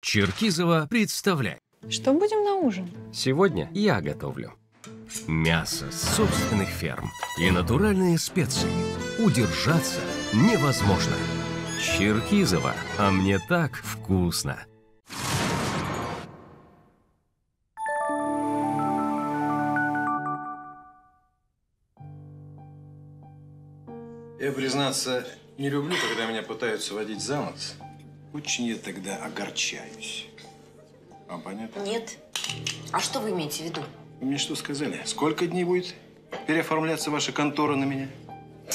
Черкизова представляет. Что будем на ужин? Сегодня я готовлю. Мясо с собственных ферм и натуральные специи. Удержаться невозможно. Черкизова, а мне так вкусно. Я, признаться, не люблю, когда меня пытаются водить за нос. Очень я тогда огорчаюсь. Вам понятно? Нет. А что вы имеете в виду? Вы мне что сказали? Сколько дней будет переоформляться ваша контора на меня?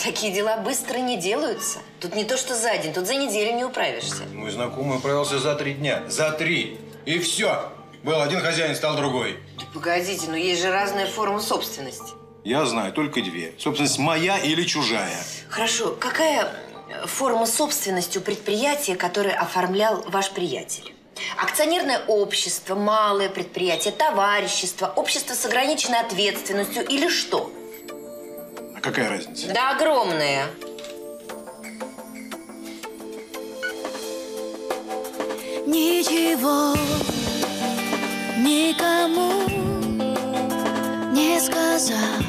Такие дела быстро не делаются. Тут не то, что за день, тут за неделю не управишься. Мой знакомый управился за 3 дня. За 3! И все! Был один хозяин, стал другой. Да погодите, но есть же разные формы собственности. Я знаю, только 2. Собственность моя или чужая. Хорошо. Какая форма собственности у предприятия, которое оформлял ваш приятель? Акционерное общество, малое предприятие, товарищество, общество с ограниченной ответственностью или что? А какая разница? Да огромная. Ничего никому не сказал.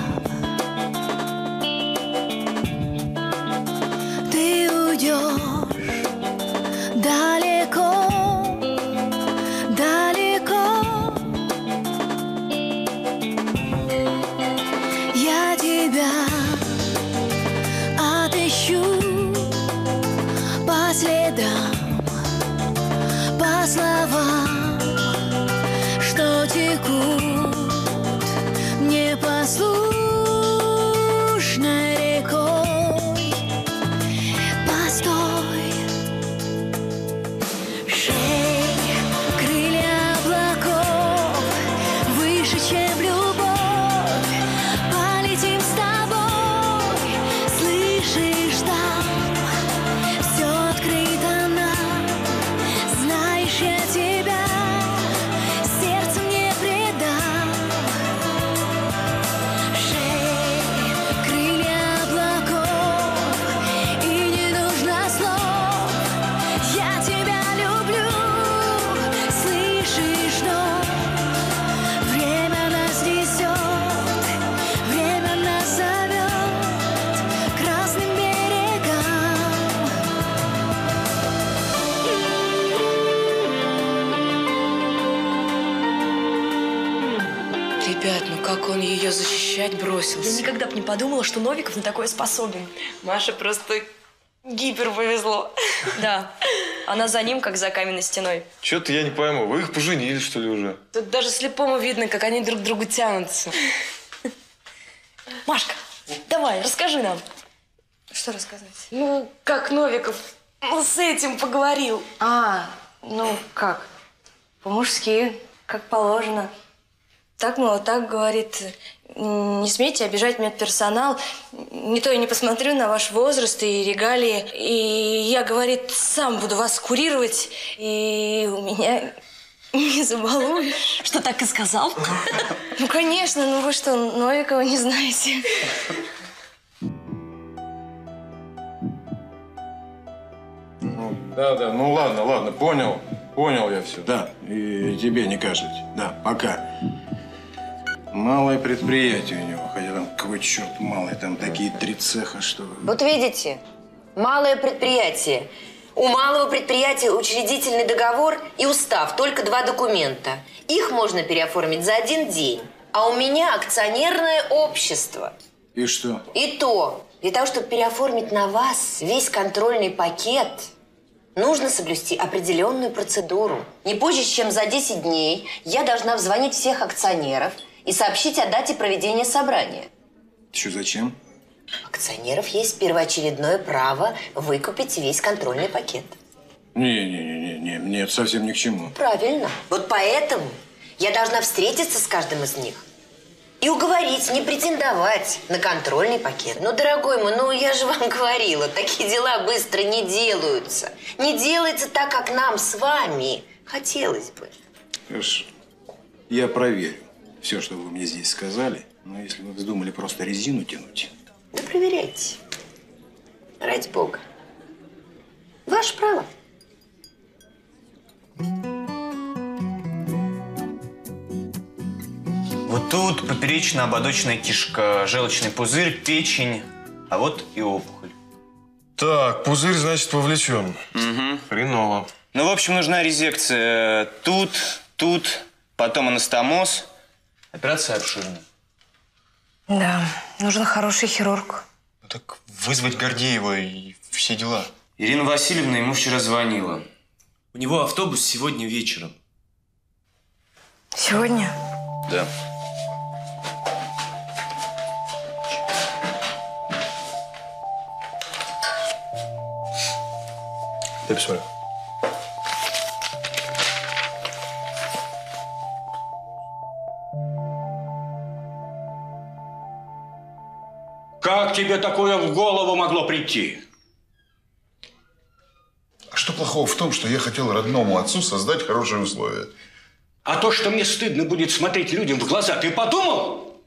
Ты уйдешь далеко, далеко. Я тебя отыщу по следам, по словам, что текут непослушной рекой. Как он ее защищать бросился. Я никогда бы не подумала, что Новиков на такое способен. Маше просто гипер повезло. Да. Она за ним, как за каменной стеной. Чё-то я не пойму. Вы их поженили, что ли, уже? Тут даже слепому видно, как они друг к другу тянутся. Машка, давай, расскажи нам. Что рассказать? Ну, как Новиков с этим поговорил. А, ну как? По-мужски, как положено. Так, мол, так говорит, не смейте обижать медперсонал, не то я не посмотрю на ваш возраст и регалии, и я, говорит, сам буду вас курировать, и у меня не забалуешь. Что, так и сказал? Ну, конечно, ну вы что, Новикова не знаете? Да, ну ладно, понял я все. Да, и тебе не кажется, да, пока. Малое предприятие у него, хотя там какой черт малый, там такие 3 цеха, что… Вот видите, малое предприятие. У малого предприятия учредительный договор и устав, только 2 документа. Их можно переоформить за 1 день, а у меня акционерное общество. И что? И то, для того, чтобы переоформить на вас весь контрольный пакет, нужно соблюсти определенную процедуру. Не позже, чем за 10 дней я должна взвонить всех акционеров и сообщить о дате проведения собрания. Что, зачем? У акционеров есть первоочередное право выкупить весь контрольный пакет. Не, это совсем ни к чему. Правильно. Вот поэтому я должна встретиться с каждым из них и уговорить не претендовать на контрольный пакет. Ну, дорогой мой, ну я же вам говорила, такие дела быстро не делаются. Не делается так, как нам с вами хотелось бы. Хорошо. Я проверю все, что вы мне здесь сказали, но если вы вздумали просто резину тянуть… Да проверяйте. Ради бога. Ваше право. Вот тут поперечно-ободочная кишка, желчный пузырь, печень, а вот и опухоль. Так, пузырь, значит, повлечен. Угу. Хреново. Ну, в общем, нужна резекция тут, потом анастомоз. Операция обширная. Да, нужен хороший хирург. Ну, так вызвать Гордеева и все дела. Ирина Васильевна ему вчера звонила. У него автобус сегодня вечером. Сегодня? Да. Дай посмотрю. Как тебе такое в голову могло прийти? А что плохого в том, что я хотел родному отцу создать хорошие условия? А то, что мне стыдно будет смотреть людям в глаза, ты подумал?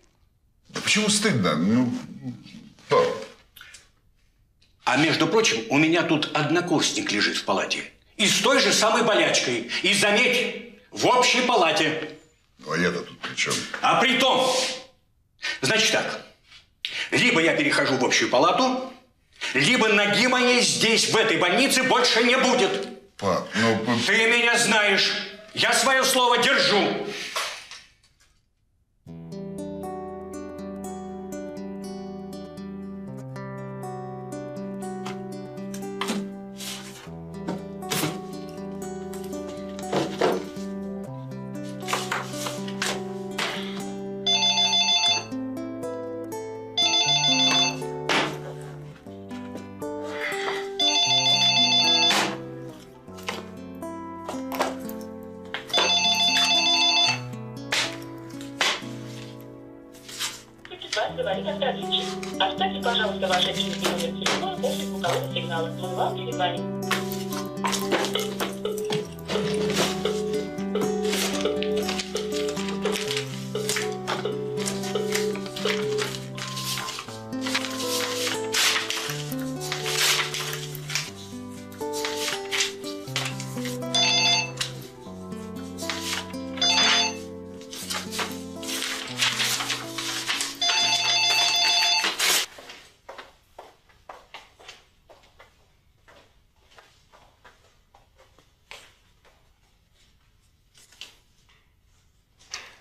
Да почему стыдно? Ну, папа. А между прочим, у меня тут однокурсник лежит в палате. И с той же самой болячкой. И, заметь, в общей палате. Ну, а я-то тут при чем? А при том, значит так, либо я перехожу в общую палату, либо ноги моей здесь, в этой больнице, больше не будет. Пап, ну... Ты меня знаешь. Я свое слово держу.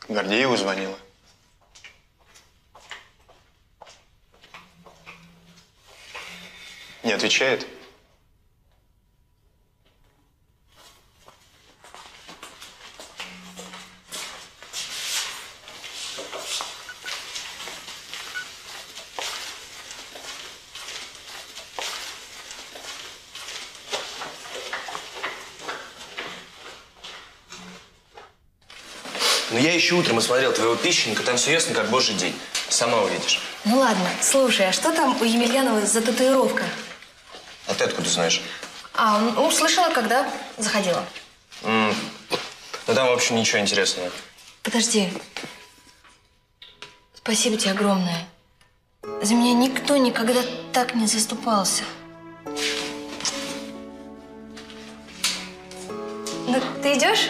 Гордеева звонила. Не отвечает? Еще утром я смотрел твоего песчаника, там все ясно, как божий день. Сама увидишь. Ну ладно, слушай, а что там у Емельянова за татуировка? А ты откуда знаешь? А, ну, слышала, когда заходила. Ну там, в общем, ничего интересного. Подожди. Спасибо тебе огромное. За меня никто никогда так не заступался. Ну, ты идешь?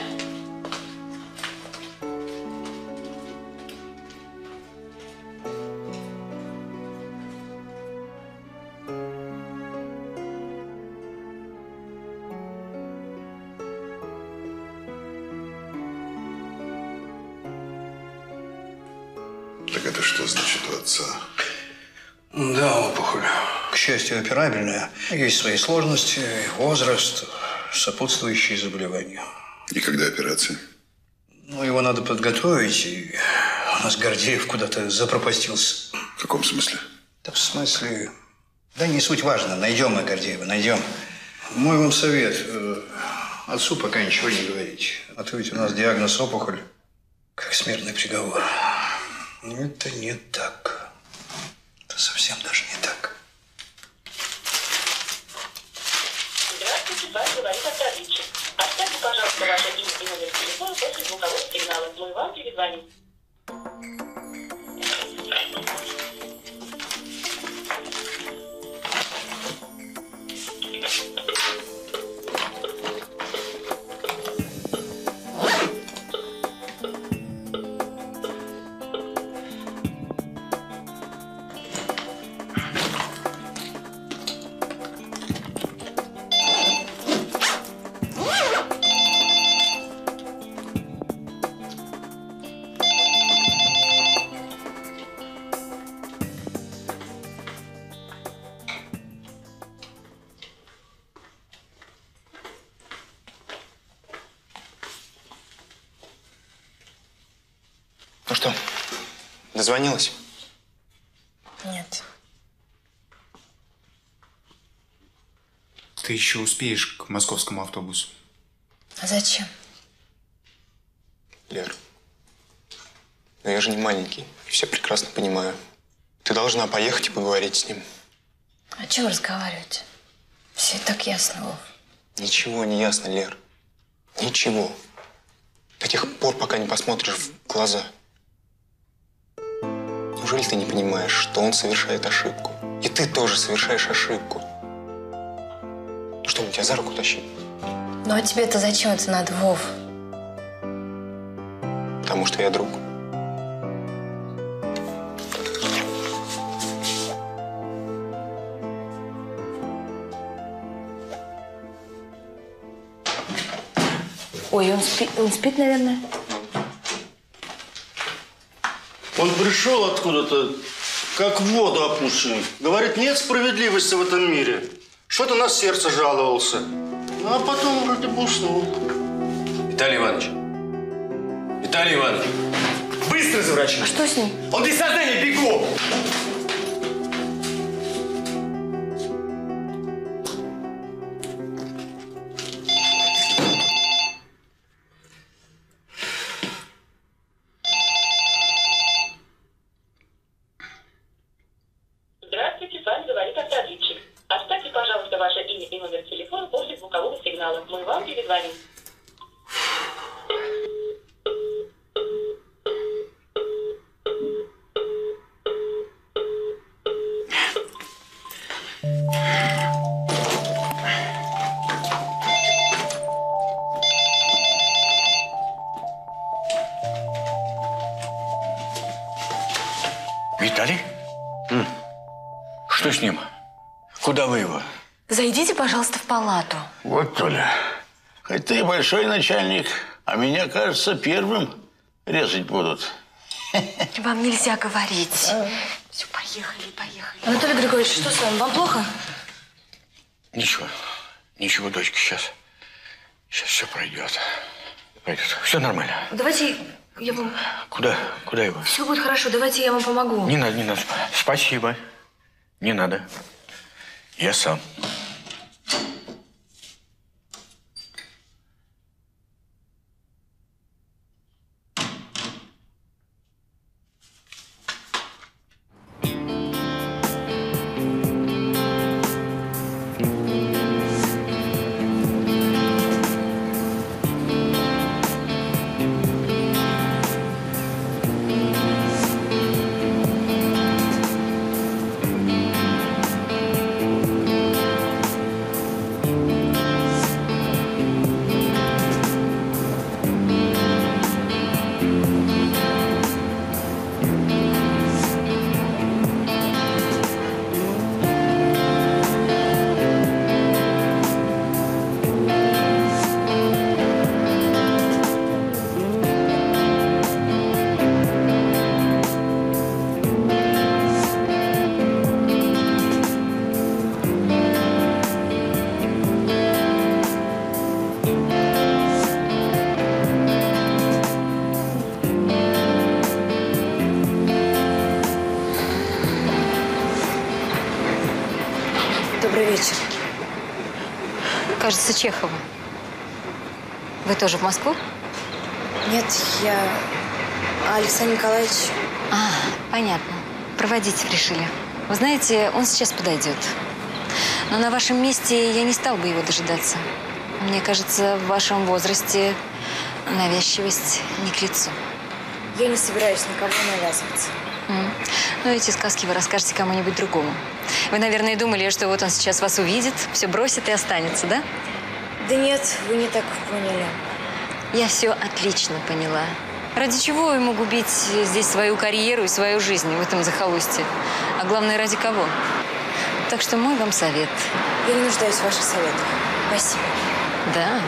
Операбельная. Есть свои сложности, возраст, сопутствующие заболевания. И когда операция? Ну, его надо подготовить, и у нас Гордеев куда-то запропастился. В каком смысле? Да в смысле... Да не суть важно, найдем мы Гордеева, найдем. Мой вам совет, отцу пока ничего не говорить. А то ведь у нас диагноз опухоль, как смертный приговор. Это не так. Это совсем даже не так. Оставьте, пожалуйста, ваше имя и номер телефона после звукового сигнала. Мы вам перезвоним. Ну что, дозвонилась? Нет. Ты еще успеешь к московскому автобусу? А зачем? Лер, но я же не маленький, все прекрасно понимаю. Ты должна поехать и поговорить с ним. А чего разговаривать? Все и так ясно, Вов. Ничего не ясно, Лер. Ничего. До тех пор, пока не посмотришь в глаза. Неужели ты не понимаешь, что он совершает ошибку? И ты тоже совершаешь ошибку. Что, он тебя за руку тащит? Ну а тебе-то зачем это надо, Вов? Потому что я друг. Ой, он спит, наверное? Он пришел откуда-то, как в воду опущенный. Говорит, нет справедливости в этом мире. Что-то на сердце жаловался. Ну, а потом вроде бы уснул. Виталий Иванович! Быстро за врачом! А что с ним? Он без сознания, бегу! Пожалуйста, в палату. Вот, Толя, хоть ты и большой начальник, а меня, кажется, первым резать будут. Вам нельзя говорить. Все, поехали. Анатолий Григорьевич, что с вами? Вам плохо? Ничего, дочка, сейчас все пройдет. Все нормально. Давайте я вам... Куда его? Все будет хорошо, давайте я вам помогу. Не надо. Спасибо. Не надо. Я сам. Кажется, Чехова. Вы тоже в Москву? Нет, я... Александр Николаевич. А, понятно. Проводить решили. Вы знаете, он сейчас подойдет. Но на вашем месте я не стал бы его дожидаться. Мне кажется, в вашем возрасте навязчивость не к лицу. Я не собираюсь никому навязываться. Ну, эти сказки вы расскажете кому-нибудь другому. Вы, наверное, думали, что вот он сейчас вас увидит, все бросит и останется, да? Да нет, вы не так поняли. Я все отлично поняла. Ради чего ему губить здесь свою карьеру и свою жизнь в этом захолустье? А главное, ради кого? Так что мой вам совет. Я не нуждаюсь в ваших советах. Спасибо. Да.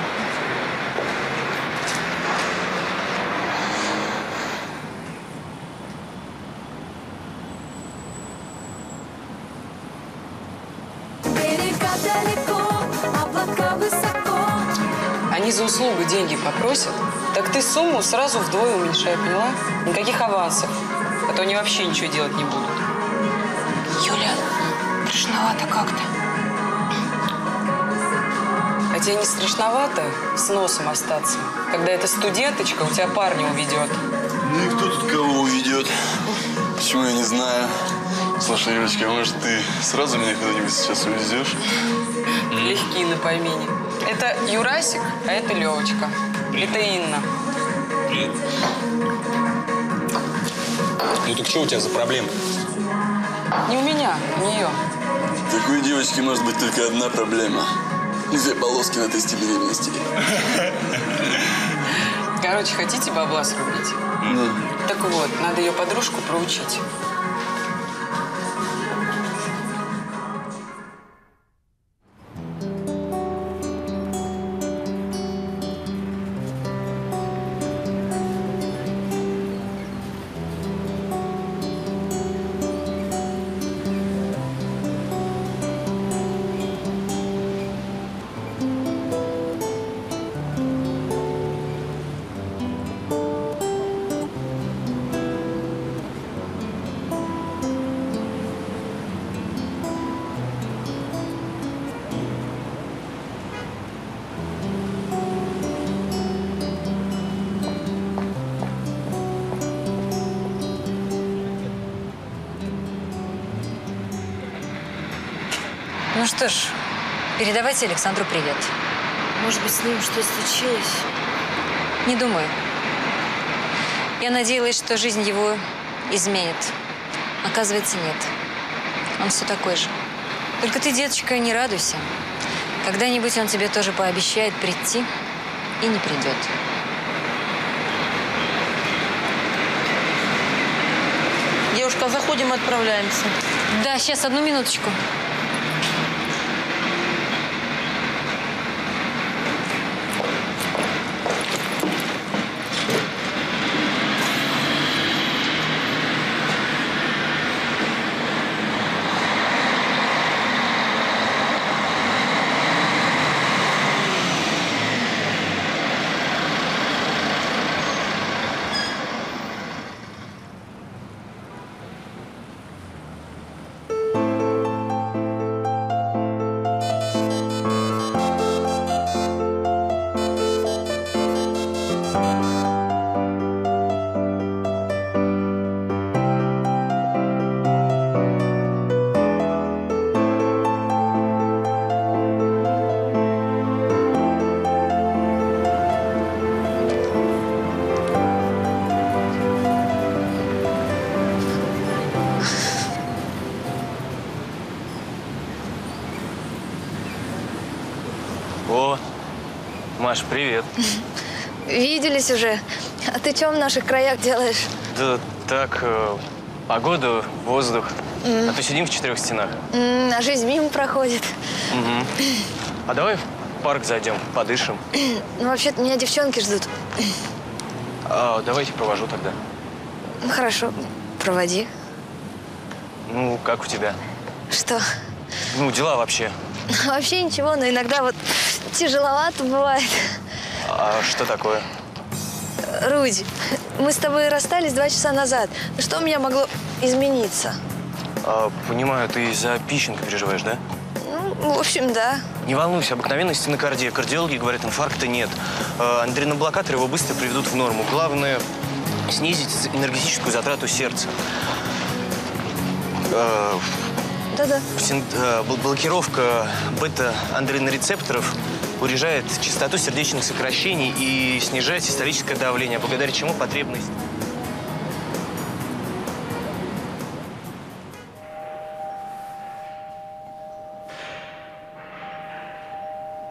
они за услугу деньги попросят, так ты сумму сразу вдвое уменьшай, поняла? Никаких авансов, а то они вообще ничего делать не будут. Юля, страшновато как-то. А тебе не страшновато с носом остаться, когда эта студенточка у тебя парня уведет? Ну и кто тут кого уведет? Почему я не знаю? Слушай, Юлечка, а может ты сразу меня куда-нибудь сейчас увезешь? Легкие на помине. Это Юрасик, а это Левочка. Привет. Это Инна. Привет. Ну так что у тебя за проблема? Не у меня, у нее. Так у девочки может быть только одна проблема. Две полоски на тесте беременности. Короче, хотите бабла срубить? Да. Так вот, надо ее подружку проучить. Ну что ж, передавайте Александру привет. Может быть, с ним что-то случилось? Не думаю. Я надеялась, что жизнь его изменит. Оказывается, нет. Он все такой же. Только ты, деточка, не радуйся. Когда-нибудь он тебе тоже пообещает прийти и не придет. Девушка, заходим и отправляемся. Да, сейчас, одну минуточку. Маш, привет. Виделись уже. А ты что в наших краях делаешь? Да так, погода, воздух. А то сидим в четырех стенах. А жизнь мимо проходит. Угу. А давай в парк зайдем, подышим. Ну, вообще-то меня девчонки ждут. А, давай я провожу тогда. Ну, хорошо, проводи. Ну, как у тебя? Что? Ну, дела вообще. Вообще ничего, но иногда вот тяжеловато бывает. А что такое? Руди, мы с тобой расстались 2 часа назад. Что у меня могло измениться? А, понимаю, ты из-за печенки переживаешь, да? Ну, в общем, да. Не волнуйся, обыкновенная стенокардия. Кардиологи говорят, инфаркта нет. Адреноблокаторы его быстро приведут в норму. Главное, снизить энергетическую затрату сердца. Да-да. Блокировка бета-андренорецепторов урежает частоту сердечных сокращений и снижает систолическое давление, благодаря чему потребность…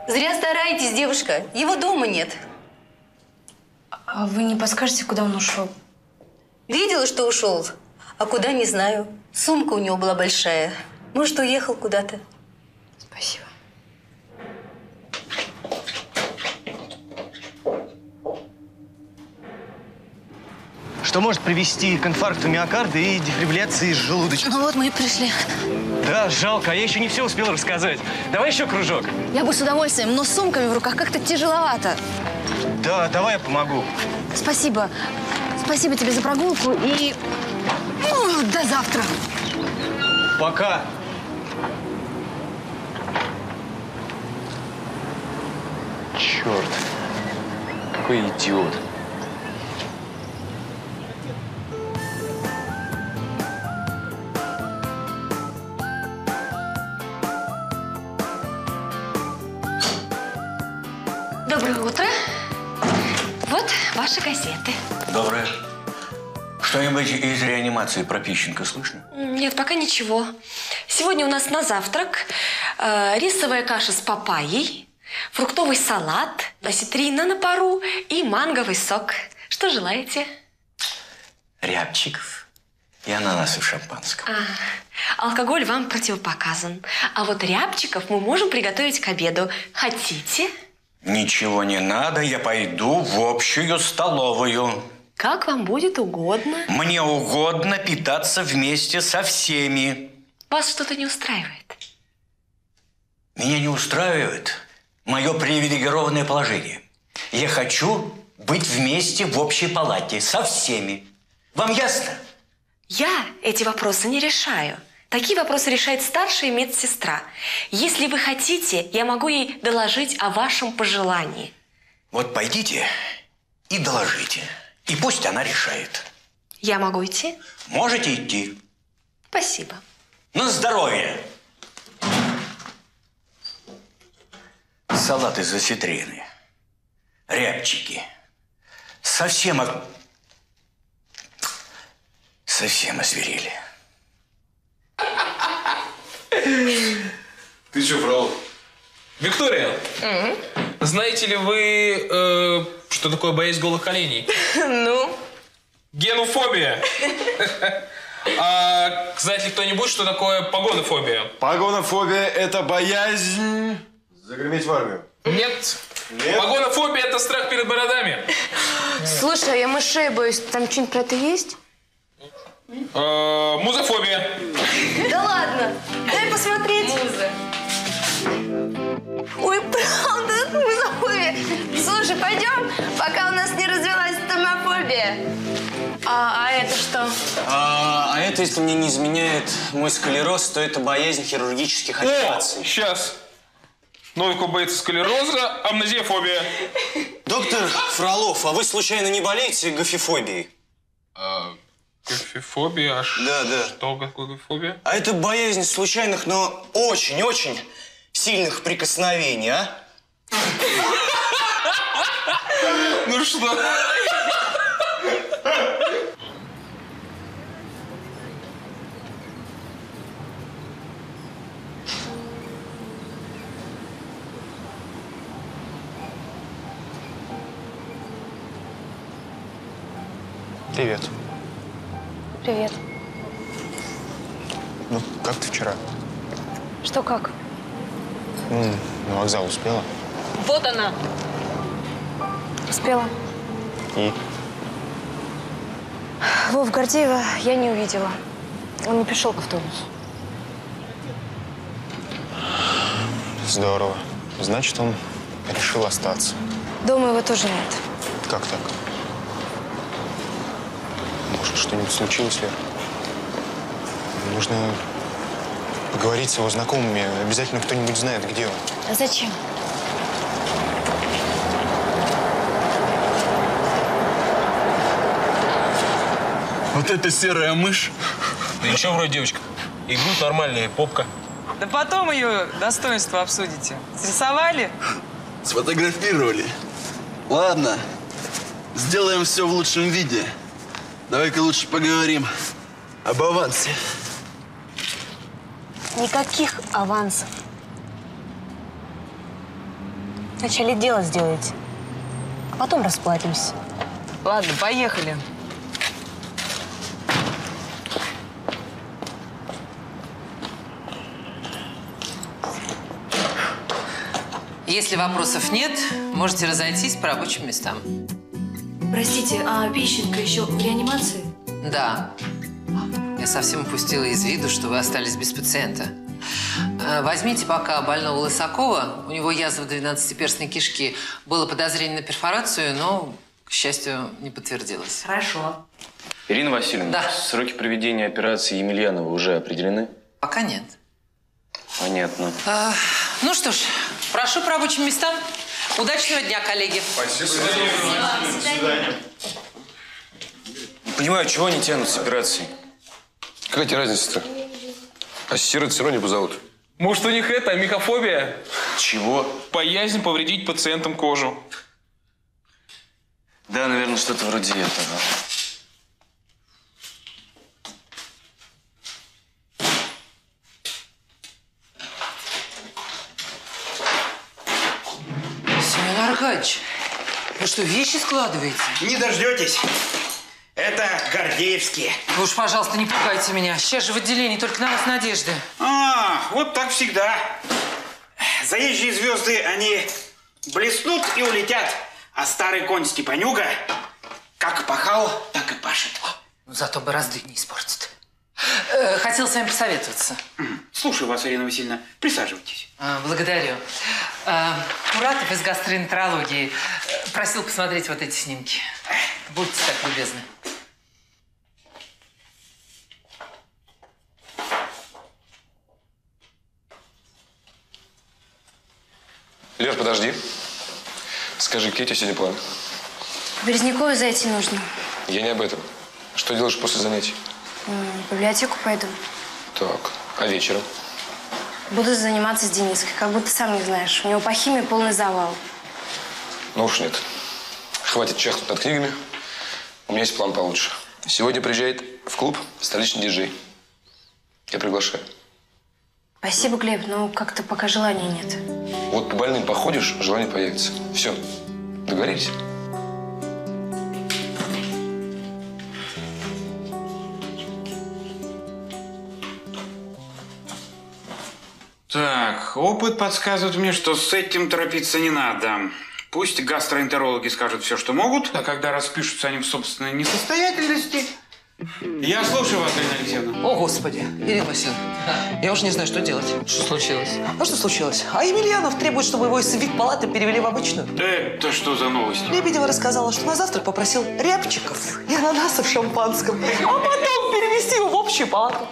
Зря стараетесь, девушка. Его дома нет. А вы не подскажете, куда он ушел? Видела, что ушел, а куда – не знаю. Сумка у него была большая. Может, уехал куда-то. Спасибо. что может привести к инфаркту миокарда и дефибрилляции желудочка. Ну вот мы и пришли. Да, жалко, а я еще не все успела рассказать. Давай еще кружок. Я бы с удовольствием, но с сумками в руках как-то тяжеловато. Да, давай я помогу. Спасибо. Спасибо тебе за прогулку и ну, до завтра. Пока. Черт, какой идиот. Доброе утро. Вот ваши газеты. Доброе. Что-нибудь из реанимации про Пищенко слышно? Нет, пока ничего. Сегодня у нас на завтрак рисовая каша с папайей, фруктовый салат, осетрина на пару и манговый сок. Что желаете? Рябчиков и ананасы в шампанском. Алкоголь вам противопоказан. А вот рябчиков мы можем приготовить к обеду. Хотите? Ничего не надо, я пойду в общую столовую. Как вам будет угодно. Мне угодно питаться вместе со всеми. Вас что-то не устраивает? Меня не устраивает мое привилегированное положение. Я хочу быть вместе в общей палате со всеми. Вам ясно? Я эти вопросы не решаю. Такие вопросы решает старшая медсестра. Если вы хотите, я могу ей доложить о вашем пожелании. Вот пойдите и доложите. И пусть она решает. Я могу идти? Можете идти. Спасибо. На здоровье. Салат из осетрины. Рябчики. Совсем озверели. Ты что, врал? Виктория, знаете ли вы, что такое боязнь голых коленей? Ну? Генофобия. А знает ли кто-нибудь, что такое погонофобия? Погонофобия – это боязнь… Загреметь в армию. Нет. Нет. Погонофобия – это страх перед бородами. Слушай, а я мышей боюсь. Там что-нибудь про это есть? Музофобия. Да ладно, дай посмотреть. Муза. Ой, правда, музофобия. Слушай, пойдем, пока у нас не развилась томофобия. А это что? А это, если мне не изменяет мой склероз, то это боязнь хирургических операций. О, сейчас. Новиков боится склероза, амнезиофобия. Доктор Фролов, а вы случайно не болеете гофифобией? Гофифобия? Да. Что такое гофифобия? А это боязнь случайных, но очень-очень сильных прикосновений, а? Ну что? Привет. Привет. Ну, как ты вчера? Что как? На вокзал успела? Вот она. Успела. И? Вов, Гордеева я не увидела. Он не пришел к автобусу. Здорово. Значит, он решил остаться. Дома его тоже нет. Как так? Может, что-нибудь случилось, Лера? Нужно поговорить с его знакомыми. Обязательно кто-нибудь знает, где он. А зачем? Вот это серая мышь. Да ничего вроде девочка. И грудь нормальная, и попка. Да потом ее достоинство обсудите. Срисовали? Сфотографировали. Ладно, сделаем все в лучшем виде. Давай-ка лучше поговорим об авансе. Никаких авансов. Вначале дело сделайте, а потом расплатимся. Ладно, поехали. Если вопросов нет, можете разойтись по рабочим местам. Простите, а Пищенко еще в реанимации? Да. Я совсем упустила из виду, что вы остались без пациента. Возьмите пока больного Лысакова. У него язва 12-перстной кишки. Было подозрение на перфорацию, но, к счастью, не подтвердилось. Хорошо. Ирина Васильевна, да. Сроки проведения операции Емельянова уже определены? Пока нет. Понятно. Ну что ж, прошу по рабочим местам. Удачного дня, коллеги. Спасибо. До свидания. Не понимаю, чего они тянут с операцией? Какая тебе разница-то? Ассистировать все равно не позовут. Может, у них это, микофобия? Чего? Боязнь повредить пациентам кожу. Да, наверное, что-то вроде этого. Семен Аркадьевич, вы что, вещи складываете? Не дождетесь. Это гордеевские. Вы уж, пожалуйста, не пугайте меня. Сейчас же в отделении, только на вас надежда. А, вот так всегда. Заезжие звезды, они блеснут и улетят. А старый конь Степанюга как пахал, так и пашет. Зато борозды не испортит. Хотел с вами посоветоваться. Слушаю вас, Ирина Васильевна. Присаживайтесь. Благодарю. Муратов из гастроэнтерологии просил посмотреть вот эти снимки. Будьте так любезны. Лер, подожди. Скажи, какие у тебя сегодня планы? В Березнякову зайти нужно. Я не об этом. Что делаешь после занятий? В библиотеку пойду. Так, а вечером? Буду заниматься с Дениской, как будто сам не знаешь. У него по химии полный завал. Ну уж нет. Хватит чахнуть над книгами. У меня есть план получше. Сегодня приезжает в клуб столичный диджей. Я приглашаю. Спасибо, Глеб, но как-то пока желания нет. Вот по больным походишь, желание появится. Все, договорились? Так, опыт подсказывает мне, что с этим торопиться не надо. Пусть гастроэнтерологи скажут все, что могут, а когда распишутся они в собственной несостоятельности... Я слушаю вас, Ирина Алексеевна. О, Господи, Ирина Васильевна, я уже не знаю, что делать. Что случилось? Ну, что случилось? А Емельянов требует, чтобы его из вип-палаты перевели в обычную. Это что за новость? Лебедева рассказала, что на завтрак попросил рябчиков и ананасов в шампанском, а потом перевести его в общую палату.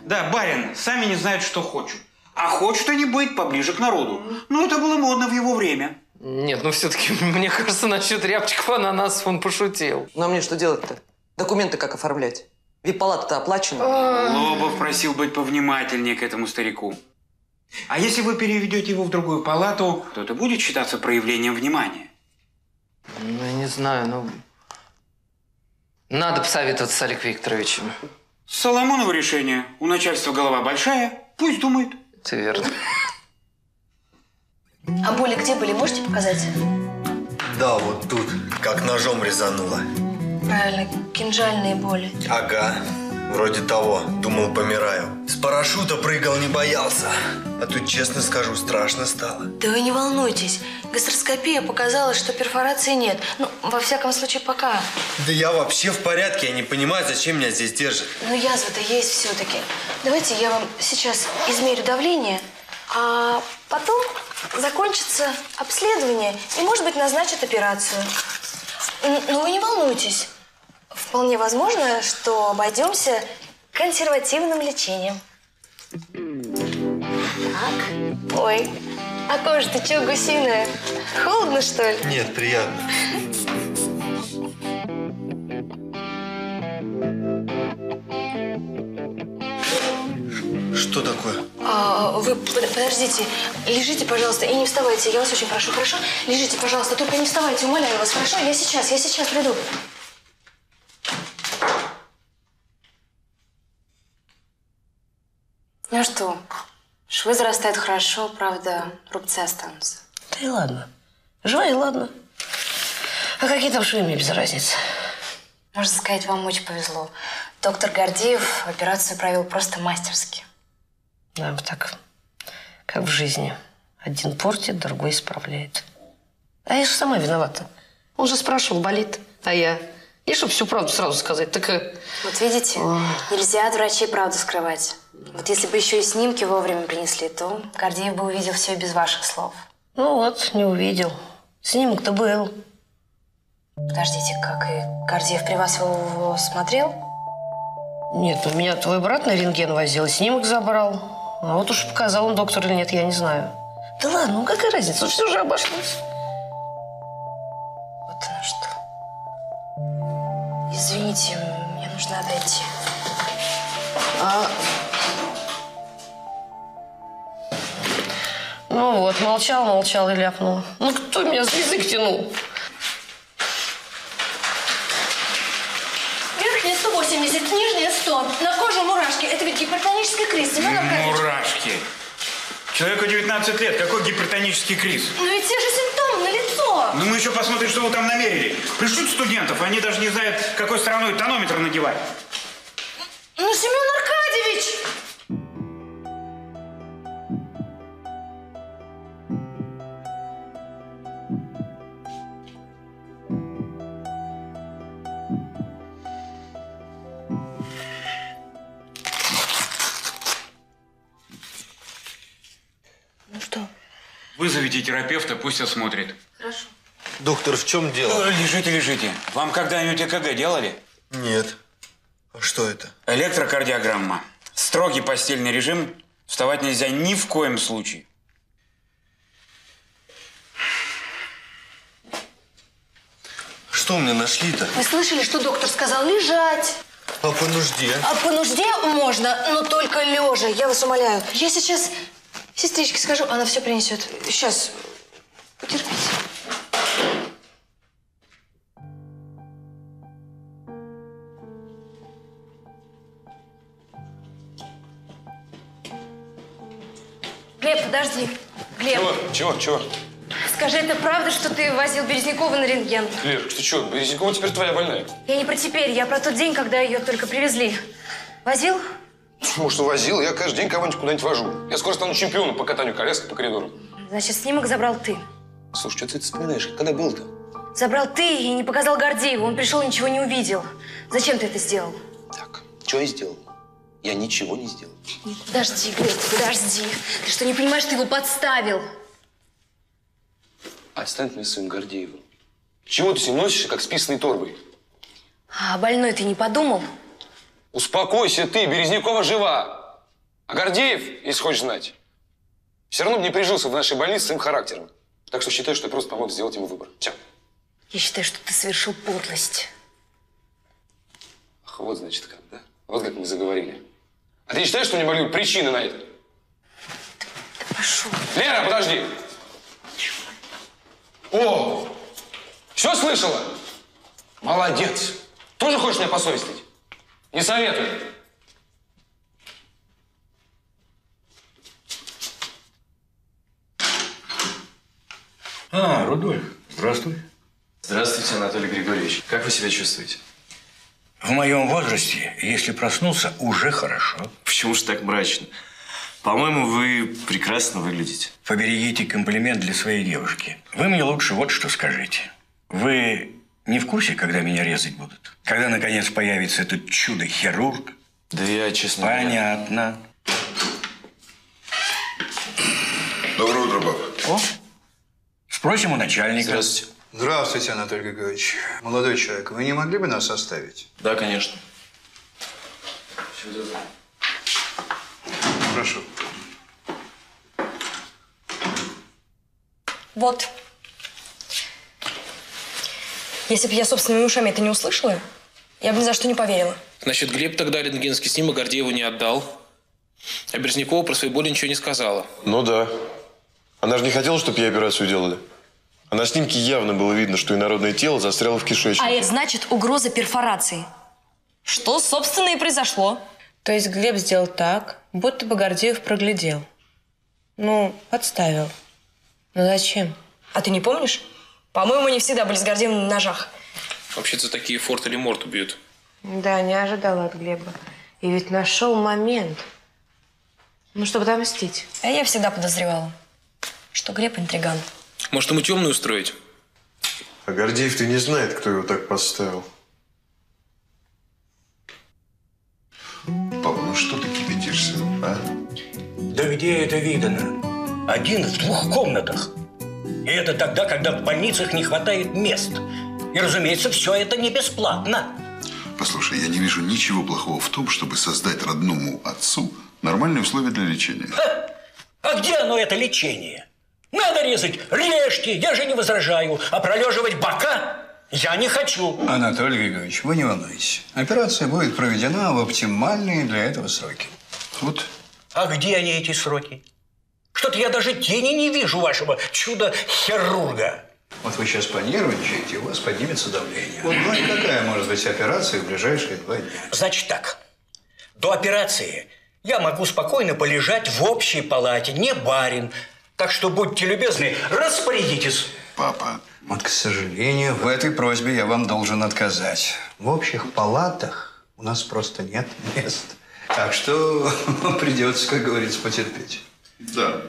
Да, барин, сами не знают, что хочут. А хочет они быть поближе к народу. Ну, это было модно в его время. Нет, ну все-таки, мне кажется, насчет рябчиков и ананасов он пошутил. Ну, а мне что делать-то? Документы как оформлять? Ведь палата-то оплачена. Лобов просил быть повнимательнее к этому старику. А если вы переведете его в другую палату, то это будет считаться проявлением внимания? Ну, я не знаю, но... Надо посоветоваться с Олегом Викторовичем. Соломоново решение. У начальства голова большая, пусть думает. Это верно. А боли где были, можете показать? Да, вот тут, как ножом резануло. Правильно, кинжальные боли. Ага, вроде того. Думал, помираю. С парашюта прыгал, не боялся. А тут, честно скажу, страшно стало. Да вы не волнуйтесь. Гастроскопия показала, что перфорации нет. Ну, во всяком случае, пока. Да я вообще в порядке. Я не понимаю, зачем меня здесь держат. Ну, язва-то есть все-таки. Давайте я вам сейчас измерю давление, а потом закончится обследование и, может быть, назначат операцию. Но вы не волнуйтесь. Вполне возможно, что обойдемся консервативным лечением. Так. Ой, а кожа-то что, гусиная? Холодно, что ли? Нет, приятно. Что такое? Вы подождите, лежите, пожалуйста, и не вставайте. Я вас очень прошу, хорошо? Лежите, пожалуйста, только не вставайте, умоляю вас, хорошо? Я сейчас приду. Ну что, швы зарастают хорошо, правда, рубцы останутся. Да и ладно. Жива и ладно. А какие там швы, мне без разницы. Можно сказать, вам очень повезло. Доктор Гордеев операцию провел просто мастерски. Да, так, как в жизни. Один портит, другой исправляет. А я же сама виновата. Он же спрашивал, болит, а я... И чтобы всю правду сразу сказать, так... Вот видите, нельзя от врачей правду скрывать. Вот если бы еще и снимки вовремя принесли, то Гордеев бы увидел все без ваших слов. Ну вот, не увидел. Снимок-то был. Подождите, как и Гордеев при вас его смотрел? Нет, у меня твой брат на рентген возил и снимок забрал. А вот уж показал он доктор или нет, я не знаю. Да ладно, ну какая разница, все же обошлось. Вот оно что. Извините, мне нужно отойти. Ну вот, молчал и ляпнул. Ну кто меня за язык тянул? Верхняя 180, нижняя 100. На коже мурашки. Это ведь гипертонический криз. Семен Аркадьевич. Мурашки. Человеку 19 лет. Какой гипертонический криз? Ну ведь те же симптомы налицо. Ну мы еще посмотрим, что вы там намерили. Пришлют студентов, они даже не знают, какой стороной тонометр надевать. Ну, Семен Аркадьевич! Ну что? Вызовите терапевта, пусть осмотрит. Хорошо. Доктор, в чем дело? Лежите. Вам когда-нибудь ЭКГ делали? Нет. Что это? Электрокардиограмма. Строгий постельный режим. Вставать нельзя ни в коем случае. Что мне нашли-то? Вы слышали, что доктор сказал? Лежать. А по нужде? А по нужде можно, но только лежа. Я вас умоляю. Я сейчас сестричке скажу, она все принесет. Сейчас. Потерпите. Глеб, подожди. Глеб. Чего? Скажи, это правда, что ты возил Березнякова на рентген? Лер, ты что, Березнякова теперь твоя больная? Я не про теперь, я про тот день, когда ее только привезли. Возил? Может, возил? Я каждый день кого-нибудь куда-нибудь вожу. Я скоро стану чемпионом по катанию коляски по коридору. Значит, снимок забрал ты. Слушай, что ты это вспоминаешь? Когда был-то? Забрал ты и не показал Гордееву. Он пришел, ничего не увидел. Зачем ты это сделал? Так, что я сделал? Я ничего не сделал. Нет, подожди, Глеб, подожди. Ты что, не понимаешь, ты его подставил? Отстань от меня с своим Гордеевым. Чего ты с ним носишься, как с писаной торбой? А больной ты не подумал? Успокойся ты, Березнякова жива. А Гордеев, если хочешь знать, все равно бы не прижился в нашей больнице с своим характером. Так что считай, что я просто помог сделать ему выбор. Все. Я считаю, что ты совершил подлость. Ах, вот значит как, да? Вот как мы заговорили. А ты не считаешь, что у меня были причины на это? Да пошел. Лера, подожди! О! Все слышала? Молодец! Тоже хочешь меня посовестить? Не советую. А, Рудольф, здравствуй. Здравствуйте, Анатолий Григорьевич. Как вы себя чувствуете? В моем возрасте, если проснулся, уже хорошо. Почему же так мрачно? По-моему, вы прекрасно выглядите. Поберегите комплимент для своей девушки. Вы мне лучше вот что скажите. Вы не в курсе, когда меня резать будут? Когда, наконец, появится этот чудо-хирург? Да я, честно... Понятно. Доброе утро, папа. О, спросим у начальника. Здравствуйте. Здравствуйте, Анатолий Григорьевич. Молодой человек, вы не могли бы нас оставить? Да, конечно. Прошу. Вот. Если бы я собственными ушами это не услышала, я бы ни за что не поверила. Значит, Глеб тогда рентгенский снимок Гордееву не отдал, а Березнякова про свои боли ничего не сказала. Ну да. Она же не хотела, чтобы ей операцию делали. А на снимке явно было видно, что инородное тело застряло в кишечнике. А это значит угроза перфорации. Что, собственно, и произошло. То есть Глеб сделал так, будто бы Гордеев проглядел. Ну, подставил. Но зачем? А ты не помнишь? По-моему, они всегда были с Гордеевым на ножах. Вообще-то такие форт или морт убьют. Да, не ожидала от Глеба. И ведь нашел момент. Ну, чтобы отомстить. А я всегда подозревала, что Глеб интриган. Может, ему темную устроить? А Гордеев-то не знает, кто его так подставил. Папа, ну что ты кипятишься, а? Да где это видано? Один в двух комнатах. И это тогда, когда в больницах не хватает мест. И, разумеется, все это не бесплатно. Послушай, я не вижу ничего плохого в том, чтобы создать родному отцу нормальные условия для лечения. А где оно, это лечение? Надо резать, режьте, я же не возражаю. А пролеживать бока я не хочу. Анатолий Григорьевич, вы не волнуйтесь. Операция будет проведена в оптимальные для этого сроки. Вот. А где они, эти сроки? Что-то я даже тени не вижу вашего чудо-хирурга. Вот вы сейчас понервничаете, у вас поднимется давление. Вот какая может быть операция в ближайшие 2 дня? Значит так, до операции я могу спокойно полежать в общей палате, не барин. Так что будьте любезны, распорядитесь. Папа, вот, к сожалению, в этой просьбе я вам должен отказать. В общих палатах у нас просто нет мест. Так что придется, как говорится, потерпеть. Да.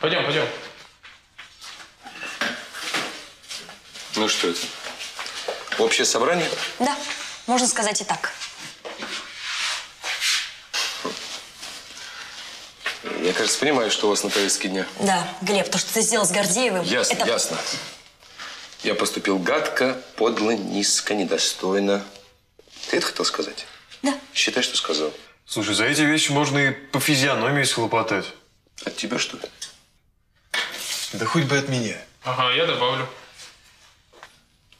Пойдем, пойдем. Ну что это? Общее собрание? Да, можно сказать и так. Я, кажется, понимаю, что у вас на повестке дня. Да, Глеб, то, что ты сделал с Гордеевым... Ясно, это... ясно. Я поступил гадко, подло, низко, недостойно. Ты это хотел сказать? Да. Считай, что сказал. Слушай, за эти вещи можно и по физиономии схлопотать. От тебя, что ли? Да хоть бы от меня. Ага, я добавлю.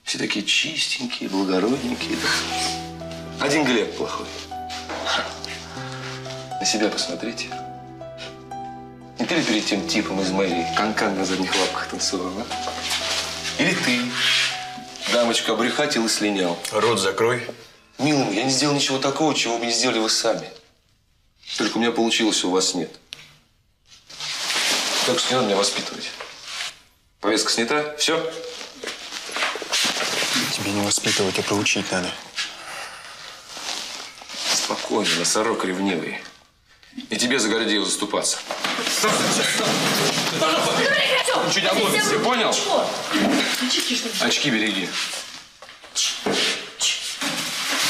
Все такие чистенькие, благородненькие. Один Глеб плохой. На себя посмотрите. Не ты ли перед тем типом из мэрии канкан на задних лапках танцевал, а? Или ты, дамочка, обрюхатил и слинял? Рот закрой. Милый, я не сделал ничего такого, чего бы не сделали вы сами. Только у меня получилось, у вас нет. Так что не надо меня воспитывать. Повестка снята, все? Тебе не воспитывать, а проучить надо. Спокойно, носорог ревнивый. И тебе за Гордеева заступаться. Чуть обломишься, понял? Очки береги.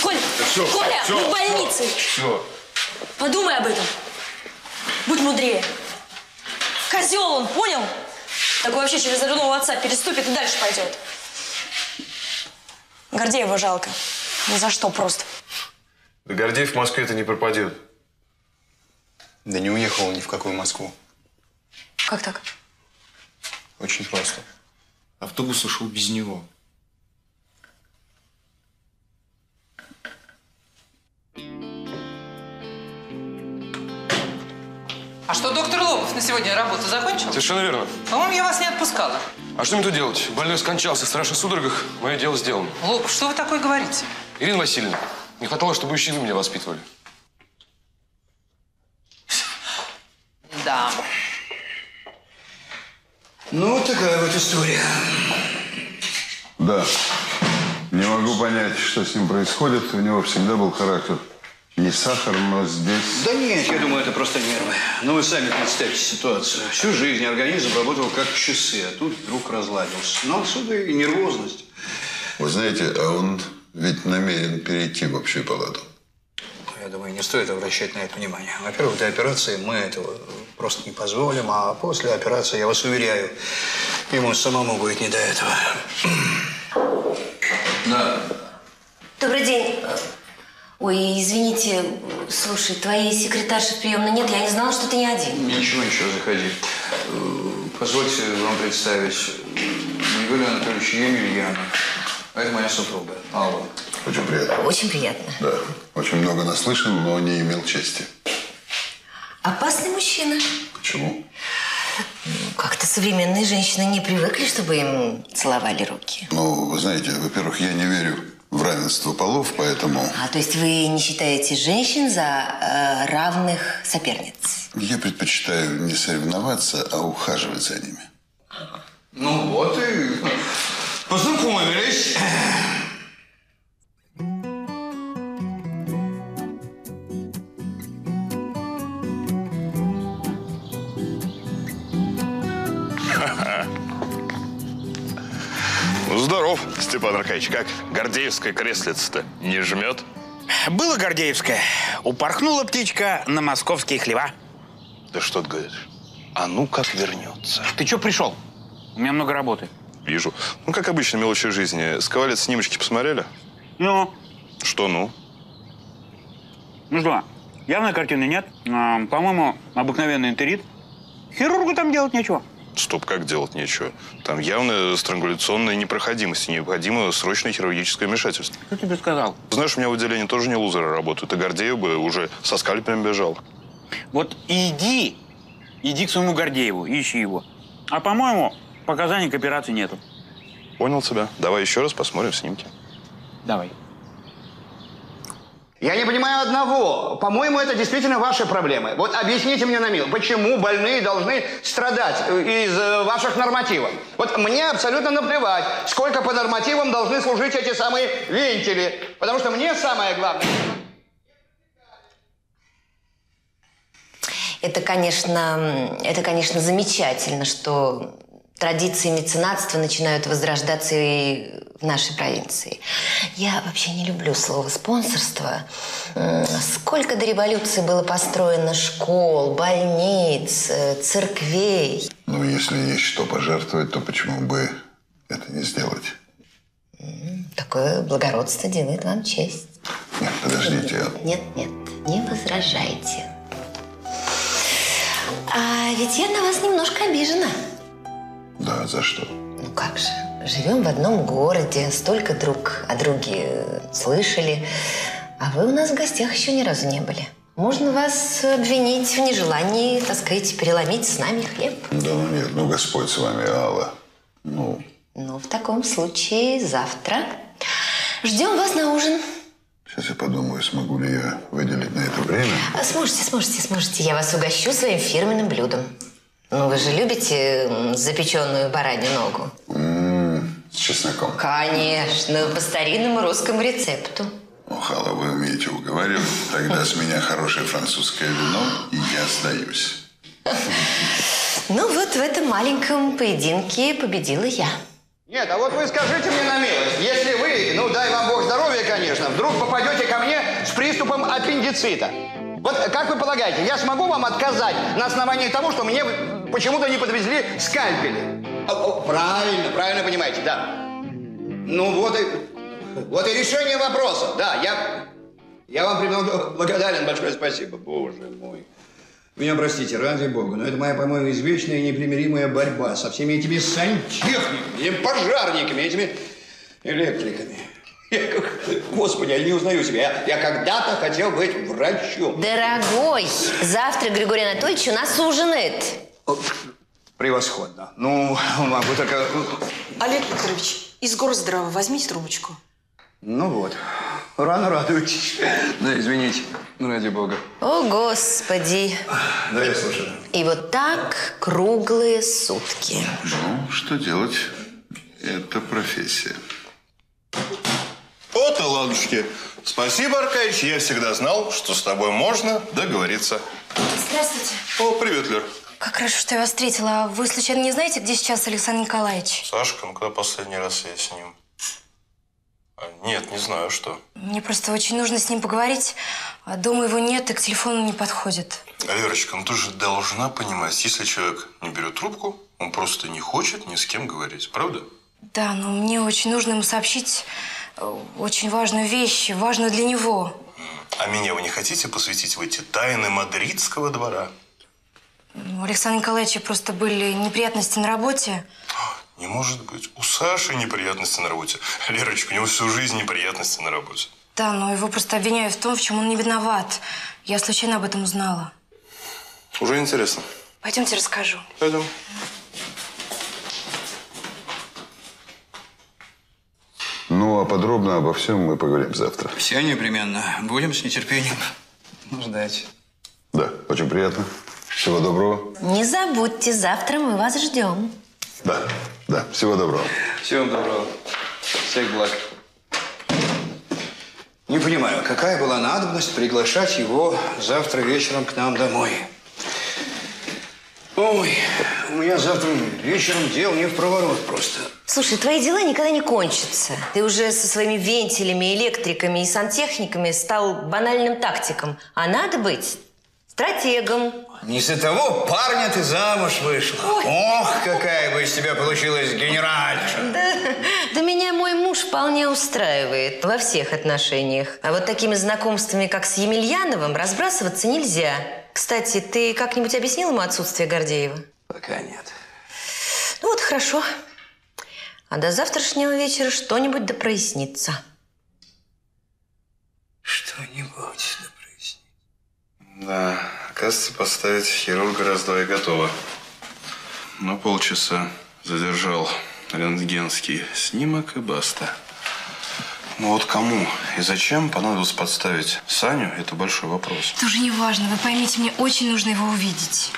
Коля, все, Коля, все, мы в больнице. Все. Подумай об этом. Будь мудрее. Козел он, понял? Такой вообще через родного отца переступит и дальше пойдет. Гордеева жалко. Ни за что просто. Да Гордеев в Москве-то не пропадет. Да не уехал он ни в какую Москву. Как так? Очень просто. Автобус ушел без него. А что, доктор Лобов на сегодня работу закончил? Совершенно верно. По-моему, я вас не отпускала. А что мне тут делать? Больной скончался в страшных судорогах. Мое дело сделано. Лобов, что вы такое говорите? Ирина Васильевна, не хватало, чтобы еще и вы меня воспитывали. Да. Ну, такая вот история. Да. Не могу понять, что с ним происходит. У него всегда был характер. Не сахар, но здесь... Да нет, я думаю, это просто нервы. Но вы сами представьте ситуацию. Всю жизнь организм работал как часы, а тут вдруг разладился. Но отсюда и нервозность. Вы знаете, а он ведь намерен перейти в общую палату. Я думаю, не стоит обращать на это внимание. Во-первых, до операции мы этого просто не позволим, а после операции, я вас уверяю, ему самому будет не до этого. Да. Добрый день. Ой, извините, слушай, твоей секретарши в приемной нет, я не знала, что ты не один. Ничего, ничего, заходи. Позвольте вам представить, Юрия Анатольевича Емельянова. А это моя супруга, Алла. Очень приятно. Очень приятно. Да. Очень много наслышан, но не имел чести. Опасный мужчина. Почему? Как-то современные женщины не привыкли, чтобы им целовали руки. Ну, вы знаете, во-первых, я не верю в равенство полов, поэтому... А, то есть вы не считаете женщин за равных соперниц? Я предпочитаю не соревноваться, а ухаживать за ними. Ага. Ну вот и... Познакомились. Здоров, Степан Аркадьевич. Как гордеевская креслица-то не жмет? Было гордеевское. Упорхнула птичка на московские хлева. Да что ты говоришь? А ну как вернется. Ты чё пришел? У меня много работы. Вижу. Ну, как обычно, мелочи жизни. Сковалец снимочки посмотрели? Ну? Что ну? Ну что, явной картины нет. По-моему, обыкновенный энтерит. Хирургу там делать нечего. Стоп, как делать нечего? Там явная странгуляционная непроходимость. Необходимо срочное хирургическое вмешательство. Кто тебе сказал? Знаешь, у меня в отделении тоже не лузеры работают. И Гордеев бы уже со скальпелем бежал. Вот иди к своему Гордееву, ищи его. А по-моему, показаний к операции нету. Понял тебя. Давай еще раз посмотрим снимки. Давай. Я не понимаю одного. По-моему, это действительно ваши проблемы. Вот объясните мне на милость, почему больные должны страдать из ваших нормативов? Вот мне абсолютно наплевать, сколько по нормативам должны служить эти самые вентили. Потому что мне самое главное... Это, конечно, замечательно, что традиции меценатства начинают возрождаться и в нашей провинции. Я вообще не люблю слово «спонсорство». Сколько до революции было построено школ, больниц, церквей. Ну, если есть что пожертвовать, то почему бы это не сделать? Такое благородство делает вам честь. Нет, подождите. Нет, не возражайте. А ведь я на вас немножко обижена. Да, за что? Ну как же, живем в одном городе, столько друг о друге слышали, а вы у нас в гостях еще ни разу не были. Можно вас обвинить в нежелании, так сказать, переломить с нами хлеб. Да ну нет, ну Господь с вами, Алла. Ну, в таком случае завтра ждем вас на ужин. Сейчас я подумаю, смогу ли я выделить на это время. Сможете. Я вас угощу своим фирменным блюдом. Ну, вы же любите запеченную баранью ногу? С чесноком. Конечно, по старинному русскому рецепту. Ох, Алла, вы умеете уговаривать. Тогда с меня хорошее французское вино, и я сдаюсь. Ну, вот в этом маленьком поединке победила я. Нет, а вот вы скажите мне на милость, если вы, ну дай вам Бог здоровья, конечно, вдруг попадете ко мне с приступом аппендицита. Вот как вы полагаете, я смогу вам отказать на основании того, что мне почему-то не подвезли скальпели? Правильно понимаете, да. Ну вот и решение вопроса, да, я вам благодарен, большое спасибо, боже мой. Меня простите, ради бога, но это моя, по-моему, извечная и непримиримая борьба со всеми этими сантехниками, этими пожарниками, этими электриками. Господи, я не узнаю себя. Я когда-то хотел быть врачом. Дорогой, завтра Григорий Анатольевич у нас ужинает. Превосходно. Ну, могу только... Олег Викторович, из Горздрава возьмите трубочку. Ну вот, рано радуетесь. Да, извините, ради бога. О, Господи. Да, я слушаю. И вот так круглые сутки. Ну, что делать? Это профессия. Вот и ладушки. Спасибо, Аркадьевич, я всегда знал, что с тобой можно договориться. Здравствуйте. О, привет, Лер. Как хорошо, что я вас встретила. А вы, случайно, не знаете, где сейчас Александр Николаевич? Сашка, ну когда последний раз я с ним? Нет, не знаю, что. Мне просто очень нужно с ним поговорить. Дома его нет и к телефону не подходит. Лерочка, ну ты же должна понимать, если человек не берет трубку, он просто не хочет ни с кем говорить, правда? Да, но мне очень нужно ему сообщить очень важную вещь, важную для него. А меня вы не хотите посвятить в эти тайны мадридского двора? У Александра Николаевича просто были неприятности на работе. Не может быть. У Саши неприятности на работе. Лерочка, у него всю жизнь неприятности на работе. Да, но его просто обвиняют в том, в чем он не виноват. Я случайно об этом узнала. Уже интересно. Пойдемте расскажу. Пойдем. Ну, а подробно обо всем мы поговорим завтра. Все непременно. Будем с нетерпением ждать. Да, очень приятно. Всего доброго. Не забудьте, завтра мы вас ждем. Да, всего доброго. Всего доброго. Всех благ. Не понимаю, какая была надобность приглашать его завтра вечером к нам домой? Ой, меня завтра вечером дел не в проворот просто. Слушай, твои дела никогда не кончатся. Ты уже со своими вентилями, электриками и сантехниками стал банальным тактиком. А надо быть стратегом. Не за того парня ты замуж вышла. Ой. Ох, какая бы из тебя получилась генеральша. Да меня мой муж вполне устраивает во всех отношениях. А вот такими знакомствами, как с Емельяновым, разбрасываться нельзя. Кстати, ты как-нибудь объяснил ему отсутствие Гордеева? Пока нет. Ну вот, хорошо. А до завтрашнего вечера что-нибудь да прояснится. Что-нибудь да прояснится. Да, оказывается, поставить хирурга раз-два и готово. Но полчаса задержал рентгенский снимок и баста. Ну вот кому и зачем понадобилось подставить Саню, это большой вопрос. Это уже не важно, вы поймите, мне очень нужно его увидеть.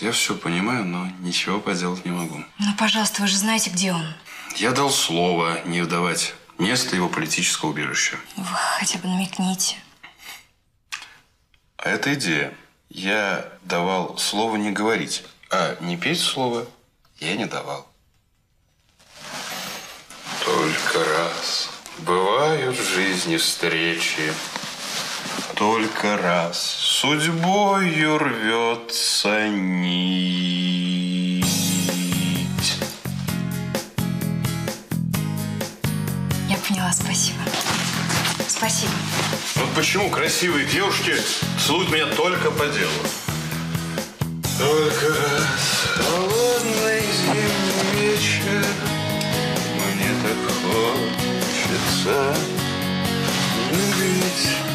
Я все понимаю, но ничего поделать не могу. Ну, пожалуйста, вы же знаете, где он. Я дал слово не вдавать место его политического убежища. Вы хотя бы намекните. А это идея. Я давал слово не говорить, а не петь слово я не давал. Только раз... Бывают в жизни встречи, только раз судьбою рвется нить. Я поняла, спасибо. Спасибо. Вот почему красивые девушки целуют меня только по делу. Только раз холодный зимний вечер мне так холодно. It's